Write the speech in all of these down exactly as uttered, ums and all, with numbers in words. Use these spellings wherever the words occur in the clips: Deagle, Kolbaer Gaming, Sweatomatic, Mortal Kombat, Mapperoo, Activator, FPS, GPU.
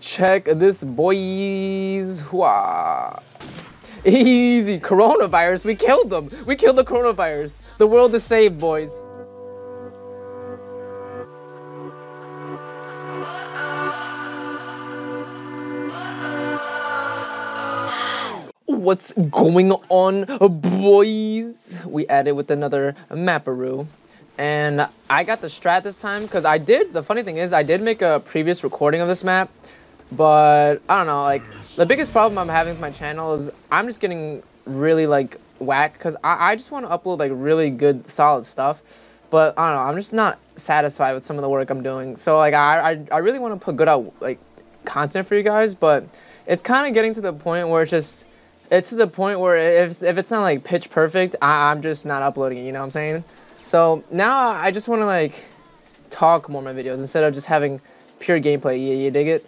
Check this, boys. Hua. Easy. Coronavirus. We killed them. We killed the coronavirus. The world is saved, boys. What's going on, boys? We added with another mapperoo. And I got the strat this time because I did. The funny thing is, I did make a previous recording of this map, but I don't know. Like, the biggest problem I'm having with my channel is I'm just getting really like whack because I, I just want to upload like really good, solid stuff. But I don't know. I'm just not satisfied with some of the work I'm doing. So like, I I, I really want to put good out like content for you guys, but it's kind of getting to the point where it's just it's to the point where if if it's not like pitch perfect, I, I'm just not uploading it. You know what I'm saying? So now I just want to like talk more in my videos instead of just having pure gameplay. Yeah, you dig it?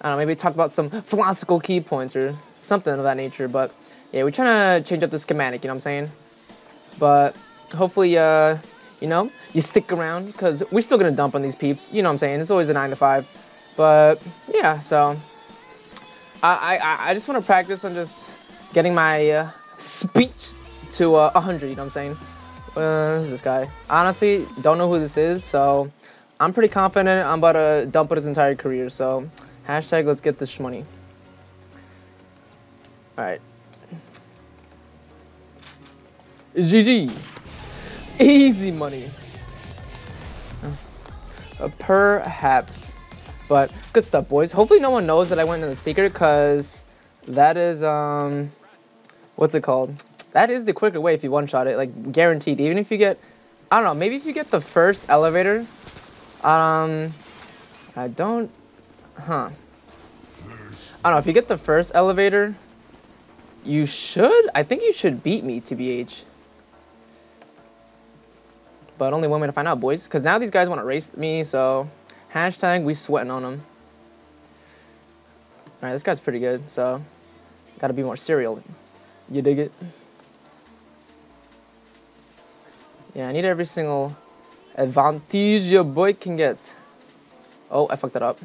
I don't know, maybe talk about some philosophical key points or something of that nature. But yeah, we're trying to change up the schematic, you know what I'm saying? But hopefully, uh, you know, you stick around because we're still going to dump on these peeps. You know what I'm saying? It's always the nine to five. But yeah, so I, I, I just want to practice on just getting my uh, speech to uh, one hundred, you know what I'm saying? Uh, who's this guy? Honestly, don't know who this is, so I'm pretty confident I'm about to dump his entire career, so hashtag let's get this money. Alright. G G. Easy money. Uh, perhaps. But good stuff, boys. Hopefully no one knows that I went into the secret, because that is, um, what's it called? That is the quicker way if you one-shot it, like, guaranteed. Even if you get, I don't know, maybe if you get the first elevator, um, I don't, huh. I don't know, if you get the first elevator, you should, I think you should beat me, T B H. But only one way to find out, boys, because now these guys want to race me, so hashtag we sweating on them. All right, this guy's pretty good, so gotta be more serial. You dig it? Yeah, I need every single advantage your boy can get. Oh, I fucked that up.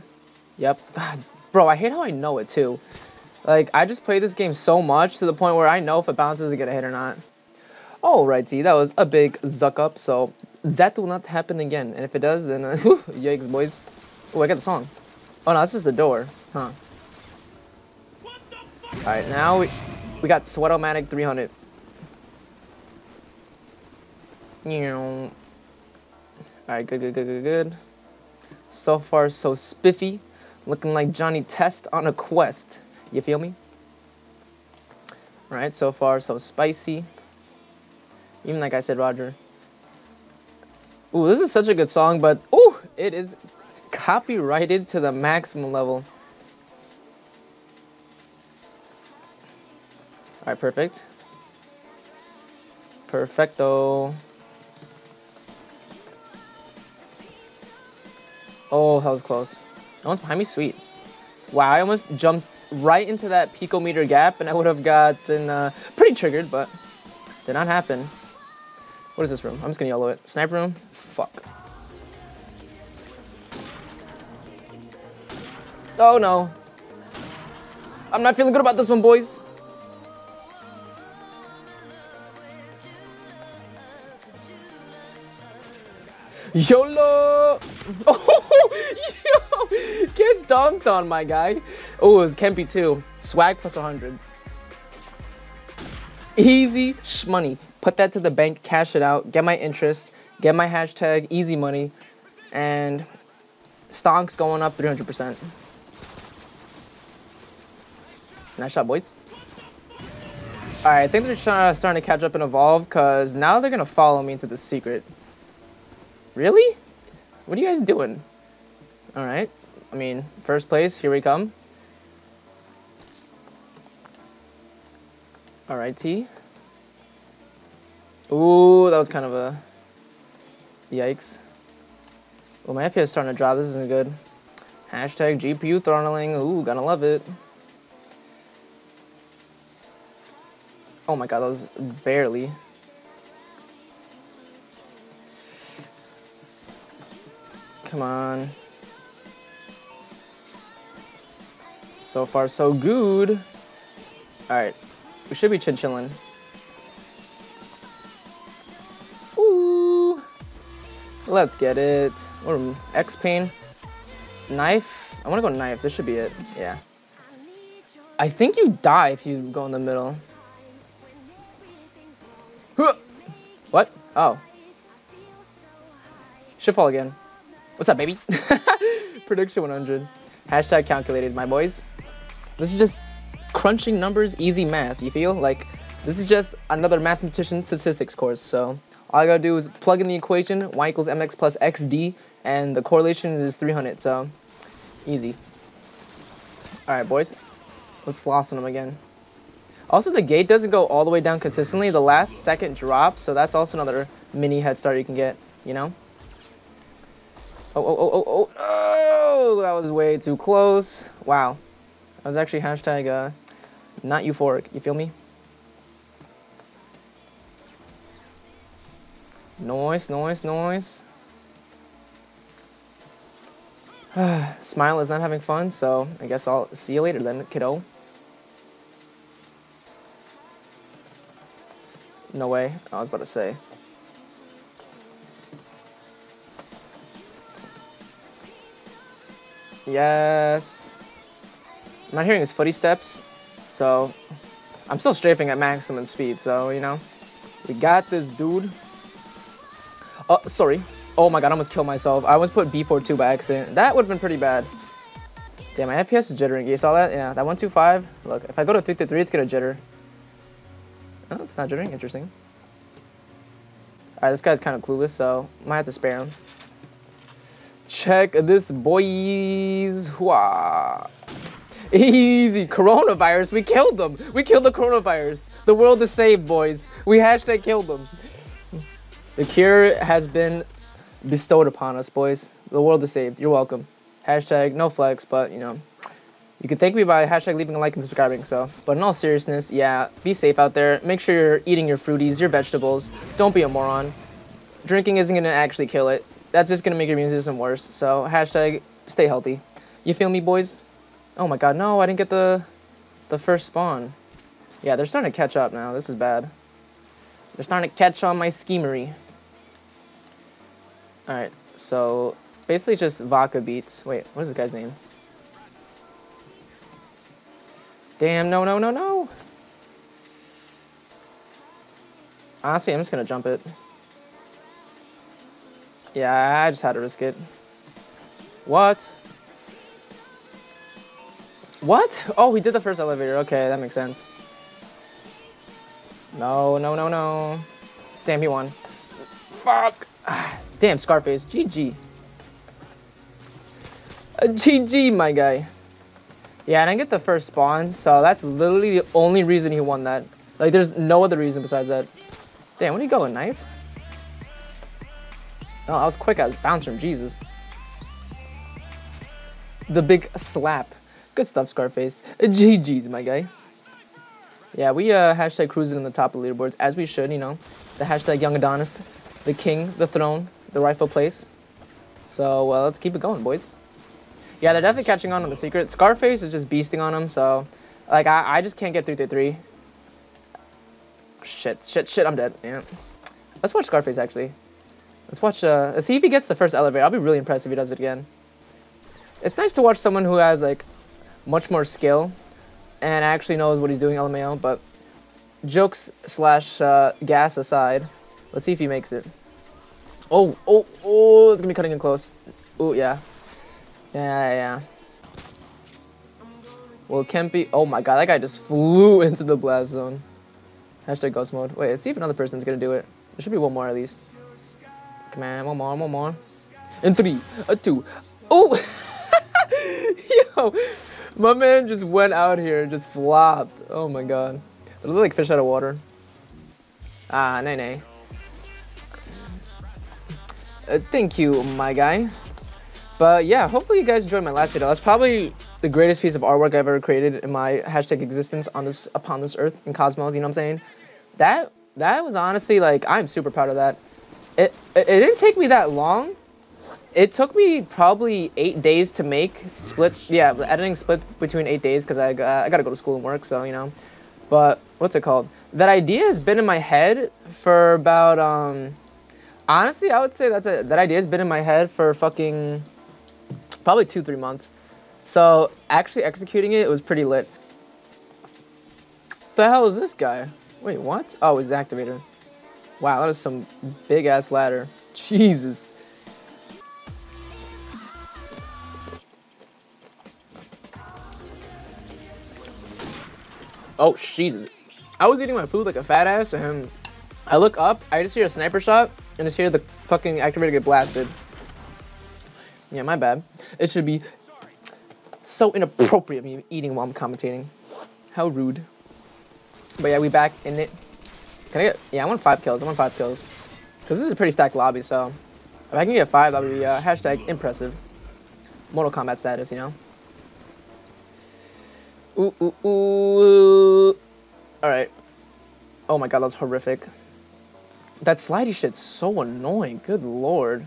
Yep. Bro, I hate how I know it, too. Like, I just play this game so much to the point where I know if it bounces to get a hit or not. Alrighty, that was a big zuck up, so that will not happen again. And if it does, then, uh, whew, yikes, boys. Oh, I got the song. Oh, no, that's just the door. Huh. Alright, now we, we got Sweatomatic three hundred. All right, good, good, good, good, good. So far, so spiffy. Looking like Johnny Test on a quest. You feel me? All right, so far, so spicy. Even like I said, Roger. Ooh, this is such a good song, but ooh, it is copyrighted to the maximum level. All right, perfect. Perfecto. Oh, that was close. No one's behind me? Sweet. Wow, I almost jumped right into that picometer gap, and I would have gotten uh, pretty triggered, but did not happen. What is this room? I'm just gonna yellow it. Sniper room? Fuck. Oh, no. I'm not feeling good about this one, boys. YOLO! Oh, yo! Get dunked on, my guy. Oh, it was Kempy too. Swag plus one hundred. Easy shmoney. Put that to the bank, cash it out, get my interest, get my hashtag easy money, and stonks going up three hundred percent. Nice shot, boys. Alright, I think they're trying, starting to catch up and evolve, because now they're going to follow me into the secret. Really? What are you guys doing? Alright. I mean, first place, here we come. Alright, T. Ooh, that was kind of a... Yikes. Well, my F P S is starting to drop. This isn't good. Hashtag G P U throttling. Ooh, gonna love it. Oh my god, that was barely... Come on. So far, so good. Alright. We should be chinchillin'. Ooh. Let's get it. Or X-Pain. Knife? I want to go knife. This should be it. Yeah. I think you die if you go in the middle. What? Oh. Should fall again. What's up, baby? Prediction one hundred. Hashtag calculated, my boys. This is just crunching numbers, easy math, you feel? Like, this is just another mathematician statistics course, so all I gotta do is plug in the equation, y equals mx plus xd, and the correlation is three hundred, so easy. Alright, boys. Let's floss on them again. Also, the gate doesn't go all the way down consistently. The last second drop, so that's also another mini head start you can get, you know? Oh, oh, oh, oh, oh, oh, that was way too close. Wow. That was actually hashtag uh, not euphoric. You feel me? Noise, noise, noise. Smile is not having fun, so I guess I'll see you later then, kiddo. No way. I was about to say. Yes. I'm not hearing his footy steps, so I'm still strafing at maximum speed, so, you know, we got this, dude. Oh, sorry. Oh my god, I almost killed myself. I almost put B four two by accident. That would have been pretty bad. Damn, my F P S is jittering. You saw that? Yeah, that one two five. Look, if I go to three three three, it's gonna jitter. Oh, it's not jittering. Interesting. Alright, this guy's kind of clueless, so might have to spare him. Check this, boys. Hooah. Easy. Coronavirus. We killed them. We killed the coronavirus. The world is saved, boys. We hashtag killed them. The cure has been bestowed upon us, boys. The world is saved. You're welcome. Hashtag no flex, but, you know, you can thank me by hashtag leaving a like and subscribing. So, but in all seriousness, yeah, be safe out there. Make sure you're eating your fruities, your vegetables. Don't be a moron. Drinking isn't going to actually kill it. That's just going to make your immune system worse. So, hashtag stay healthy. You feel me, boys? Oh my god, no, I didn't get the the first spawn. Yeah, they're starting to catch up now. This is bad. They're starting to catch on my schemery. Alright, so basically just Vodka Beats. Wait, what is this guy's name? Damn, no, no, no, no! Honestly, I'm just going to jump it. Yeah, I just had to risk it. What? What? Oh, he did the first elevator. Okay, that makes sense. No, no, no, no. Damn, he won. Fuck. Damn, Scarface. G G. Uh, G G, my guy. Yeah, I didn't get the first spawn, so that's literally the only reason he won that. Like, there's no other reason besides that. Damn, where'd he go, a knife? Oh, I was quick. I was bouncing from Jesus. The big slap. Good stuff, Scarface. G G's, my guy. Yeah, we uh, hashtag cruising on the top of the leaderboards, as we should, you know. The hashtag Young Adonis, the king, the throne, the rightful place. So, uh, let's keep it going, boys. Yeah, they're definitely catching on on the secret. Scarface is just beasting on him, so, like, I, I just can't get three three three. Shit, shit, shit, I'm dead. Yeah. Let's watch Scarface, actually. Let's watch, uh, let's see if he gets the first elevator. I'll be really impressed if he does it again. It's nice to watch someone who has, like, much more skill and actually knows what he's doing, L M A O, but jokes slash uh, gas aside, let's see if he makes it. Oh, oh, oh, it's gonna be cutting in close. Oh, yeah. Yeah, yeah. Well, Kempi, oh my god, that guy just flew into the blast zone. Hashtag ghost mode. Wait, let's see if another person's gonna do it. There should be one more at least. Come on, one more, one more. And three, a two. Oh! Yo, my man just went out here and just flopped. Oh my god. It looked like fish out of water. Ah, nay, nay. Uh, thank you, my guy. But yeah, hopefully you guys enjoyed my last video. That's probably the greatest piece of artwork I've ever created in my hashtag existence on this, upon this earth and cosmos, you know what I'm saying? That, that was honestly, like, I'm super proud of that. It, it didn't take me that long, It took me probably eight days to make split. Yeah, editing split between eight days because I uh, I gotta go to school and work, so you know. But what's it called? That idea has been in my head for about um. Honestly, I would say that's a, that idea has been in my head for fucking probably two three months. So actually executing it, it was pretty lit. What the hell is this guy? Wait, what? Oh, it's the Activator. Wow, that is some big ass ladder. Jesus. Oh, Jesus. I was eating my food like a fat ass, and I look up, I just hear a sniper shot, and just hear the fucking Activator get blasted. Yeah, my bad. It should be so inappropriate me eating while I'm commentating. How rude. But yeah, we back in it. Can I get... Yeah, I want five kills. I want five kills. Because this is a pretty stacked lobby, so... If I can get five, that would be uh, hashtag impressive. Mortal Kombat status, you know? Ooh, ooh, ooh. Alright. Oh my god, that's horrific. That slidey shit's so annoying. Good lord.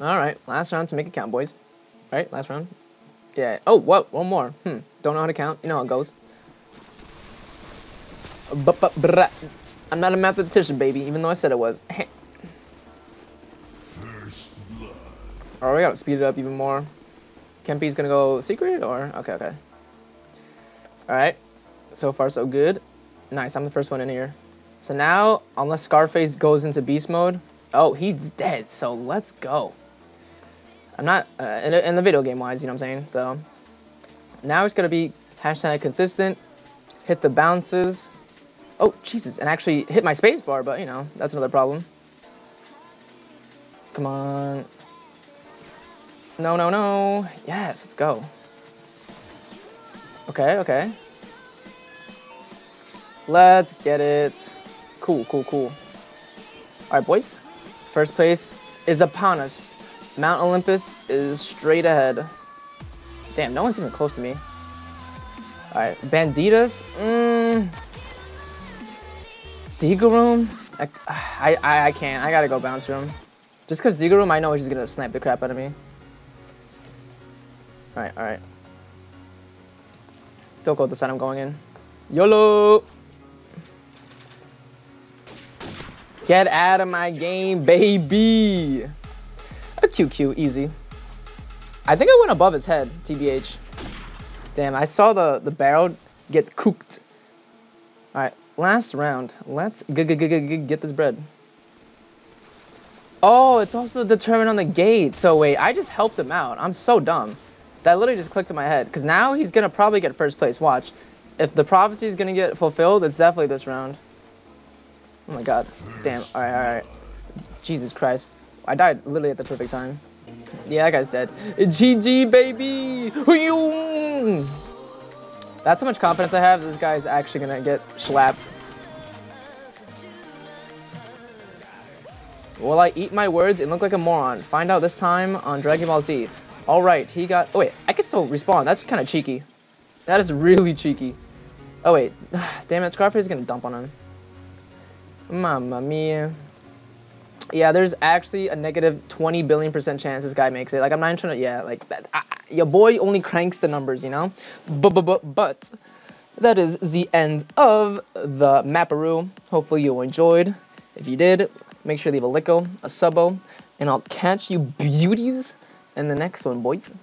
Alright, last round to make it count, boys. Alright, last round. Yeah. Oh, whoa, one more. Hmm. Don't know how to count. You know how it goes. I'm not a mathematician, baby, even though I said I was. Alright, we gotta speed it up even more. Kempe's gonna go secret, or? Okay, okay. Alright. So far, so good. Nice, I'm the first one in here. So now, unless Scarface goes into beast mode. Oh, he's dead, so let's go. I'm not, uh, in, in the video game wise, you know what I'm saying? So, now it's gonna be hashtag consistent, hit the bounces. Oh, Jesus, and actually hit my space bar, but you know, that's another problem. Come on. No, no, no. Yes, let's go. Okay, okay. Let's get it. Cool, cool, cool. Alright, boys. First place is upon us. Mount Olympus is straight ahead. Damn, no one's even close to me. Alright, Banditas. Mmm. Deagle Room? I, I, I can't. I gotta go bounce room. Just because Deagle Room, I know he's gonna snipe the crap out of me. Alright, alright. Don't go to the side I'm going in. YOLO! Get out of my game, baby! A Q Q, easy. I think I went above his head, T B H. Damn, I saw the, the barrel get cooked. Alright, last round. Let's g g g g get this bread. Oh, it's also determined on the gate. So wait, I just helped him out. I'm so dumb. That literally just clicked in my head. Because now he's going to probably get first place. Watch. If the prophecy is going to get fulfilled, it's definitely this round. Oh my god. Damn. Alright, alright. Jesus Christ. I died literally at the perfect time. Yeah, that guy's dead. G G, baby! That's how much confidence I have. This guy's actually going to get slapped. Will I eat my words and look like a moron? Find out this time on Dragon Ball Z. Alright, he got... Oh, wait. I can still respawn. That's kind of cheeky. That is really cheeky. Oh, wait. Damn it. Scarface is going to dump on him. Mamma mia. Yeah, there's actually a negative twenty billion percent chance this guy makes it. Like, I'm not even trying to... Yeah, like... That, I, your boy only cranks the numbers, you know? But, but, but, but that is the end of the Mapparoo. Hopefully you enjoyed. If you did, make sure to leave a licko, a subo, and I'll catch you beauties in the next one, boys.